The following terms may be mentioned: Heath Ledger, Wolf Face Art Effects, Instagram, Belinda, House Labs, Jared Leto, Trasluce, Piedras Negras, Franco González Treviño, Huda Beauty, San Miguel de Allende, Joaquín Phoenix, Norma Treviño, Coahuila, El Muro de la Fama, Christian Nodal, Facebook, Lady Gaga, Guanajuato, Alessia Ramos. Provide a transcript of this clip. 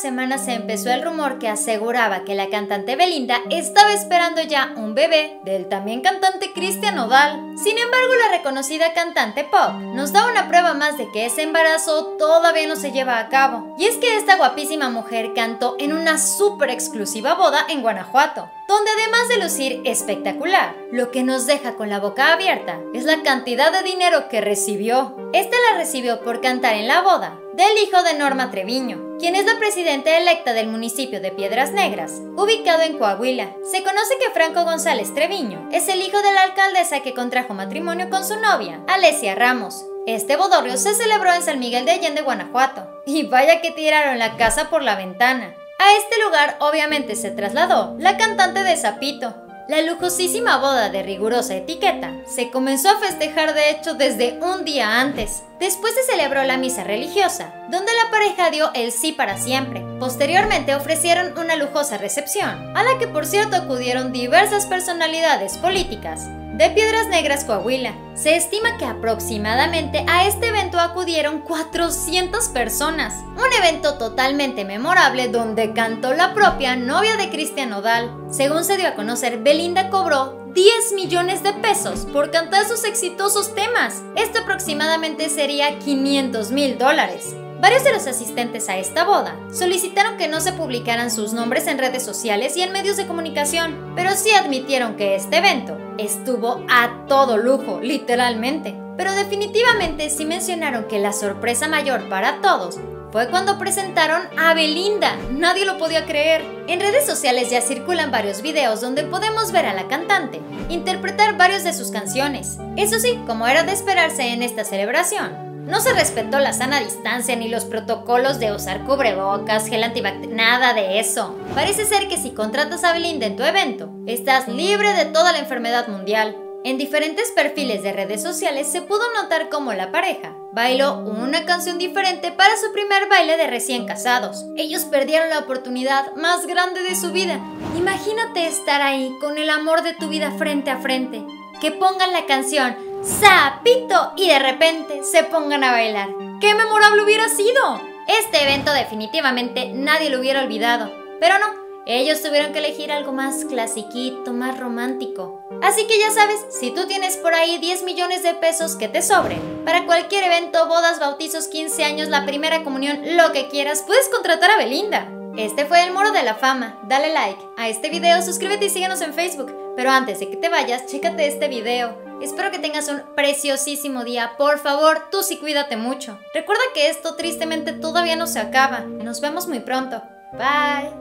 semanas se empezó el rumor que aseguraba que la cantante Belinda estaba esperando ya un bebé del también cantante Christian Nodal. Sin embargo, la reconocida cantante pop nos da una prueba más de que ese embarazo todavía no se lleva a cabo. Y es que esta guapísima mujer cantó en una súper exclusiva boda en Guanajuato, donde además de lucir espectacular, lo que nos deja con la boca abierta es la cantidad de dinero que recibió. Esta la recibió por cantar en la boda del hijo de Norma Treviño, quien es la presidenta electa del municipio de Piedras Negras, ubicado en Coahuila. Se conoce que Franco González Treviño es el hijo de la alcaldesa que contrajo matrimonio con su novia, Alessia Ramos. Este bodorrio se celebró en San Miguel de Allende, Guanajuato, y vaya que tiraron la casa por la ventana. A este lugar obviamente se trasladó la cantante de Zapito. La lujosísima boda de rigurosa etiqueta se comenzó a festejar de hecho desde un día antes. Después se celebró la misa religiosa, donde la pareja dio el sí para siempre. Posteriormente ofrecieron una lujosa recepción, a la que por cierto acudieron diversas personalidades políticas de Piedras Negras, Coahuila. Se estima que aproximadamente a este evento acudieron 400 personas. Un evento totalmente memorable donde cantó la propia novia de Christian Nodal. Según se dio a conocer, Belinda cobró 10 millones de pesos por cantar sus exitosos temas. Esto aproximadamente sería $500,000. Varios de los asistentes a esta boda solicitaron que no se publicaran sus nombres en redes sociales y en medios de comunicación, pero sí admitieron que este evento estuvo a todo lujo, literalmente. Pero definitivamente sí mencionaron que la sorpresa mayor para todos fue cuando presentaron a Belinda. Nadie lo podía creer. En redes sociales ya circulan varios videos donde podemos ver a la cantante interpretar varias de sus canciones. Eso sí, como era de esperarse en esta celebración, no se respetó la sana distancia ni los protocolos de usar cubrebocas, gel antibacterial, nada de eso. Parece ser que si contratas a Belinda en tu evento, estás libre de toda la enfermedad mundial. En diferentes perfiles de redes sociales se pudo notar cómo la pareja bailó una canción diferente para su primer baile de recién casados. Ellos perdieron la oportunidad más grande de su vida. Imagínate estar ahí con el amor de tu vida frente a frente, que pongan la canción Zapito y de repente se pongan a bailar. ¡Qué memorable hubiera sido! Este evento definitivamente nadie lo hubiera olvidado, pero no, ellos tuvieron que elegir algo más clasiquito, más romántico. Así que ya sabes, si tú tienes por ahí 10 millones de pesos que te sobren para cualquier evento, bodas, bautizos, 15 años, la primera comunión, lo que quieras, puedes contratar a Belinda. Este fue El Muro de la Fama. Dale like a este video, suscríbete y síguenos en Facebook. Pero antes de que te vayas, chécate este video. Espero que tengas un preciosísimo día. Por favor, tú sí cuídate mucho. Recuerda que esto tristemente todavía no se acaba. Nos vemos muy pronto. Bye.